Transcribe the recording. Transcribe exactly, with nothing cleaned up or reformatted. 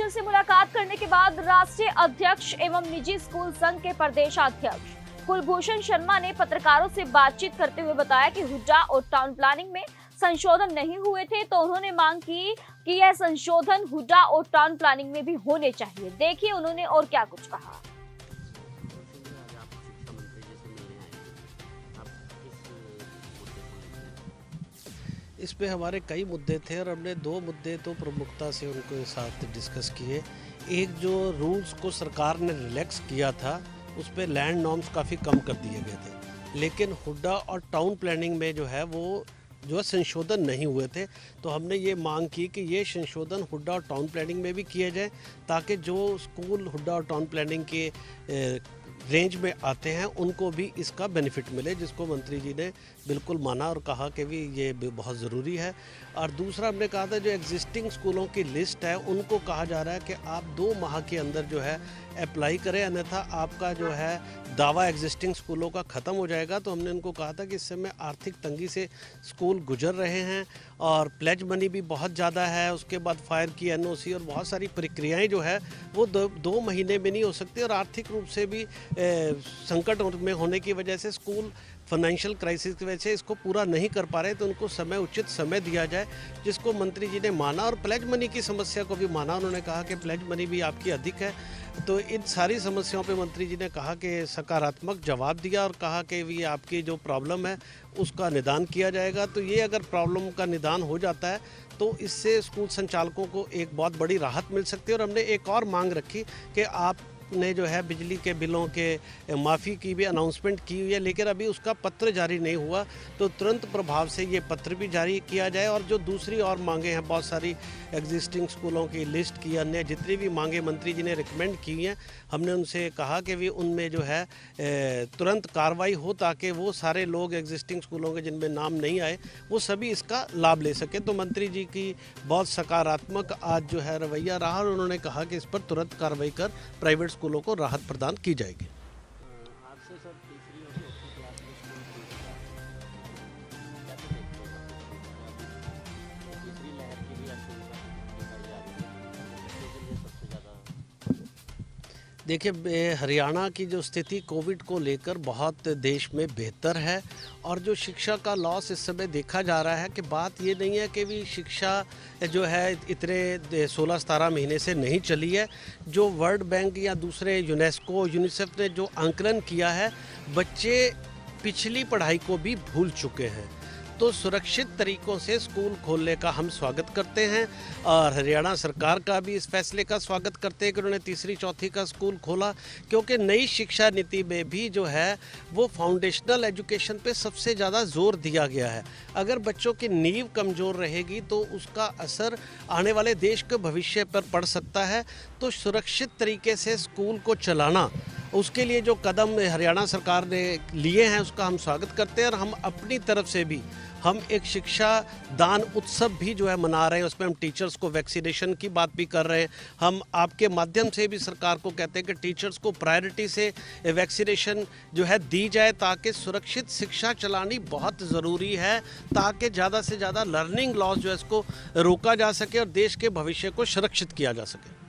आयोजन से मुलाकात करने के बाद राष्ट्रीय अध्यक्ष एवं निजी स्कूल संघ के प्रदेशाध्यक्ष कुलभूषण शर्मा ने पत्रकारों से बातचीत करते हुए बताया कि हुड्डा और टाउन प्लानिंग में संशोधन नहीं हुए थे, तो उन्होंने मांग की कि यह संशोधन हुड्डा और टाउन प्लानिंग में भी होने चाहिए। देखिए उन्होंने और क्या कुछ कहा। इस पे हमारे कई मुद्दे थे और हमने दो मुद्दे तो प्रमुखता से उनके साथ डिस्कस किए। एक जो रूल्स को सरकार ने रिलैक्स किया था उस पे लैंड नॉर्म्स काफ़ी कम कर दिए गए थे, लेकिन हुड्डा और टाउन प्लानिंग में जो है वो जो है संशोधन नहीं हुए थे। तो हमने ये मांग की कि ये संशोधन हुड्डा और टाउन प्लानिंग में भी किए जाए ताकि जो स्कूल हुड्डा और टाउन प्लानिंग के ए, रेंज में आते हैं उनको भी इसका बेनिफिट मिले, जिसको मंत्री जी ने बिल्कुल माना और कहा कि भी ये बहुत ज़रूरी है। और दूसरा हमने कहा था जो एग्जिस्टिंग स्कूलों की लिस्ट है उनको कहा जा रहा है कि आप दो माह के अंदर जो है अप्लाई करें, अन्यथा आपका जो है दावा एग्जिस्टिंग स्कूलों का ख़त्म हो जाएगा। तो हमने उनको कहा था कि इस समय आर्थिक तंगी से स्कूल गुजर रहे हैं और प्लेज मनी भी बहुत ज़्यादा है, उसके बाद फायर की एन ओ सी और बहुत सारी प्रक्रियाएँ जो है वो दो, दो महीने में नहीं हो सकती, और आर्थिक रूप से भी संकट में होने की वजह से स्कूल फाइनेंशियल क्राइसिस की वजह से इसको पूरा नहीं कर पा रहे। तो उनको समय उचित समय दिया जाए, जिसको मंत्री जी ने माना और प्लेज मनी की समस्या को भी माना। उन्होंने कहा कि प्लेज मनी भी आपकी अधिक है। तो इन सारी समस्याओं पे मंत्री जी ने कहा कि सकारात्मक जवाब दिया और कहा कि ये आपकी जो प्रॉब्लम है उसका निदान किया जाएगा। तो ये अगर प्रॉब्लम का निदान हो जाता है तो इससे स्कूल संचालकों को एक बहुत बड़ी राहत मिल सकती है। और हमने एक और मांग रखी कि आप ने जो है बिजली के बिलों के माफ़ी की भी अनाउंसमेंट की हुई है, लेकिन अभी उसका पत्र जारी नहीं हुआ, तो तुरंत प्रभाव से ये पत्र भी जारी किया जाए। और जो दूसरी और मांगे हैं, बहुत सारी एग्जिस्टिंग स्कूलों की लिस्ट की अन्य जितनी भी मांगे मंत्री जी ने रिकमेंड की हैं, हमने उनसे कहा कि भी उनमें जो है तुरंत कार्रवाई हो ताकि वो सारे लोग एग्जिस्टिंग स्कूलों के जिनमें नाम नहीं आए वो सभी इसका लाभ ले सकें। तो मंत्री जी की बहुत सकारात्मक आज जो है रवैया रहा और उन्होंने कहा कि इस पर तुरंत कार्रवाई कर प्राइवेट स्कूलों को राहत प्रदान की जाएगी। देखिए, हरियाणा की जो स्थिति कोविड को लेकर बहुत देश में बेहतर है और जो शिक्षा का लॉस इस समय देखा जा रहा है कि बात ये नहीं है कि भी शिक्षा जो है इतने सोलह सतारह महीने से नहीं चली है। जो वर्ल्ड बैंक या दूसरे यूनेस्को यूनिसेफ ने जो आंकलन किया है, बच्चे पिछली पढ़ाई को भी भूल चुके हैं। तो सुरक्षित तरीकों से स्कूल खोलने का हम स्वागत करते हैं और हरियाणा सरकार का भी इस फैसले का स्वागत करते हैं कि उन्होंने तीसरी चौथी का स्कूल खोला, क्योंकि नई शिक्षा नीति में भी जो है वो फाउंडेशनल एजुकेशन पे सबसे ज़्यादा जोर दिया गया है। अगर बच्चों की नींव कमज़ोर रहेगी तो उसका असर आने वाले देश के भविष्य पर पड़ सकता है। तो सुरक्षित तरीके से स्कूल को चलाना, उसके लिए जो कदम हरियाणा सरकार ने लिए हैं उसका हम स्वागत करते हैं। और हम अपनी तरफ से भी हम एक शिक्षा दान उत्सव भी जो है मना रहे हैं, उसमें हम टीचर्स को वैक्सीनेशन की बात भी कर रहे हैं। हम आपके माध्यम से भी सरकार को कहते हैं कि टीचर्स को प्रायोरिटी से वैक्सीनेशन जो है दी जाए ताकि सुरक्षित शिक्षा चलानी बहुत ज़रूरी है, ताकि ज़्यादा से ज़्यादा लर्निंग लॉस जो है इसको रोका जा सके और देश के भविष्य को सुरक्षित किया जा सके।